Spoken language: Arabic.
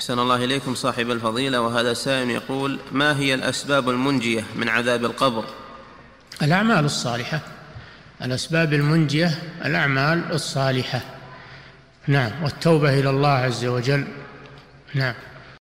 أحسن الله إليكم صاحب الفضيلة. وهذا سائل يقول: ما هي الأسباب المنجية من عذاب القبر؟ الأعمال الصالحة. الأسباب المنجية الأعمال الصالحة، نعم، والتوبة إلى الله عز وجل، نعم.